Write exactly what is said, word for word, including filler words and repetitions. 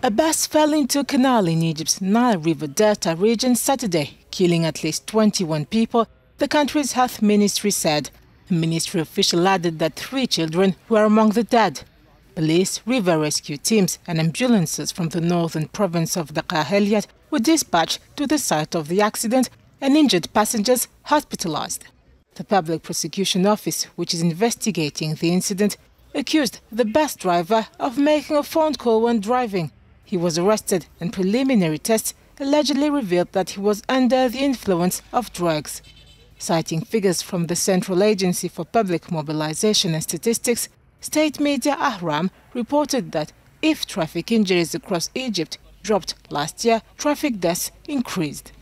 A bus fell into a canal in Egypt's Nile River Delta region Saturday, killing at least twenty-one people, the country's health ministry said. A ministry official added that three children were among the dead. Police, river rescue teams and ambulances from the northern province of Dakahlia were dispatched to the site of the accident and injured passengers hospitalized. The Public Prosecution Office, which is investigating the incident, accused the bus driver of making a phone call when driving. He was arrested and preliminary tests allegedly revealed that he was under the influence of drugs. Citing figures from the Central Agency for Public Mobilization and Statistics, state media Ahram reported that if traffic injuries across Egypt dropped last year, traffic deaths increased.